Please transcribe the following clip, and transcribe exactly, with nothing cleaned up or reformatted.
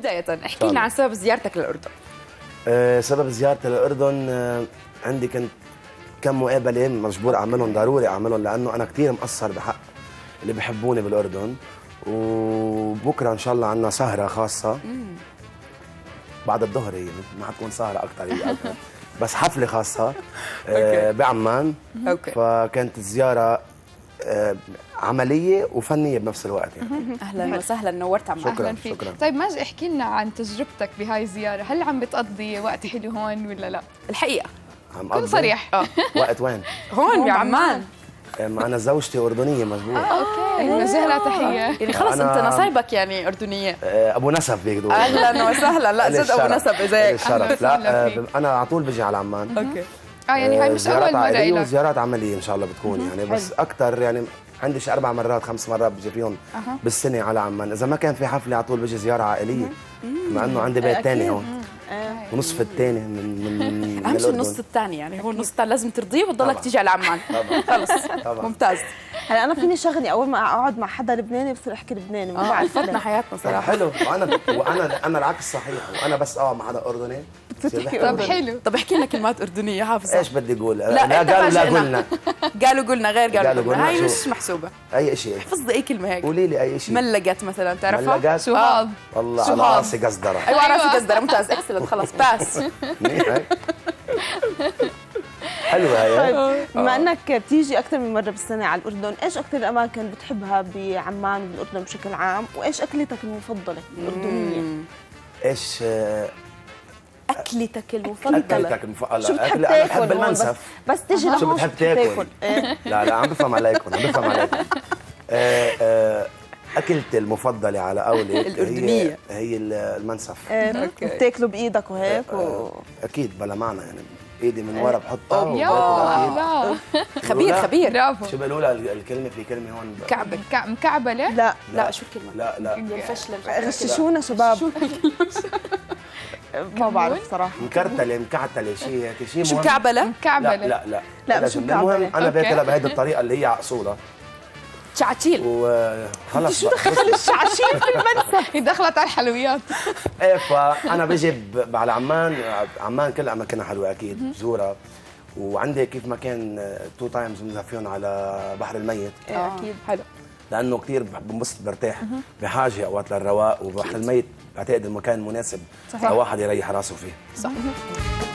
بداية احكي لنا عن سبب زيارتك للأردن. أه سبب زيارتي للأردن، أه عندي كنت كم مقابلة مجبور أعملهم، ضروري أعملهم، لأنه أنا كثير مقصر بحق اللي بحبوني بالأردن. وبكرة إن شاء الله عندنا سهرة خاصة مم. بعد الظهر، هي ما حتكون سهرة أكثر، هي أكثر بس حفلة خاصة أه بعمان. أوكي. فكانت زيارة عمليه وفنيه بنفس الوقت يعني. اهلا وسهلا، نورت عمان. شكرا فيك. شكرا. طيب ماج، احكي لنا عن تجربتك بهاي الزياره، هل عم بتقضي وقت حلو هون ولا لا؟ الحقيقه عم اقضي، كن صريح. اه وقت وين؟ هون بعمان. انا زوجتي اردنيه مجبور. اه اوكي، نوجه لها تحيه. يعني خلص انت نصايبك يعني اردنيه، ابو نسب هيك. اهلا وسهلا. لا جد ابو نسب اذا هيك. لا انا على طول بجي على عمان. اوكي. اه يعني هاي مش اول مره لك. زيارات عمليه ان شاء الله بتكون يعني، بس اكثر يعني عندي شي اربع مرات خمس مرات بجي فيهم أه. بالسنه على عمان. اذا ما كان في حفله على طول بجي زياره عائليه، مع انه عندي بيت ثاني هون ونصف الثاني من من اهم شيء النص الثاني يعني، هو النص الثاني لازم ترضيه وتضلك تيجي على عمان. خلص ممتاز. هلا انا فيني شغلي، اول ما اقعد مع حدا لبناني بصير احكي لبناني، ما بعرف فتنا حياتنا صراحه حلو. وانا وانا انا العكس صحيح، وانا بس اقعد مع حدا اردني. طب حلو. طب احكي لنا كلمات اردنيه حافظه. ايش بدي اقول؟ لا لا قالوا لا قلنا قالوا قلنا غير قالوا قلنا، هاي مش محسوبه. اي شيء حفظي اي كلمه هيك، قولي لي اي شيء. ملقت مثلا تعرفها؟ ملقت شهاب. والله على راسي قصدره. ايوه على راسي قصدره. ممتاز، اكسلنت، خلص باس. حلوه هي. بما انك بتيجي اكثر من مره بالسنه على الاردن، ايش اكثر الاماكن بتحبها بعمان وبالاردن بشكل عام، وايش اكلتك المفضله الاردنيه؟ ايش اكلتك المفضله؟ اكلتك المفضله شو بتحب تاكل؟ بحب المنسف. بس, بس تجي لهون شو بتحب تاكل؟ إيه؟ لا لا عم بفهم عليكم عم بفهم عليكم. آه آه اكلتي المفضله على قولي الاردنيه هي, هي المنسف. آه اوكي. بتاكله بايدك وهيك و... آه اكيد بلا معنى يعني، ايدي من ورا بحطها وباكل. اكيد خبير خبير. برافو. شو بيقولوا لها الكلمه؟ في كلمه هون مكعبه. مكعبله؟ لا لا شو الكلمه؟ لا لا فشله. غششونا شباب. ما بعرف صراحه. مكرتله مكعتله شيء هيك شيء. شو مكعبله؟ مكعبله. لا لا لا لا مش مكعبله. المهم انا باكلها بهيدي الطريقه اللي هي عقصوله. شعشيل. وخلص شو دخل الشعشيل في المنسف؟ دخلت على الحلويات. ايه فانا بجي على عمان، عمان كلها اماكنها حلوه اكيد بزورها، وعندي كيف ما كان تو تايمز بنزل فيهم على بحر الميت. ايه اكيد حلو. لانه كثير بنبسط برتاح، بحاجه اوقات للرواق، وبحر الميت بعتقد المكان المناسب لواحد يريح راسه فيه. صح.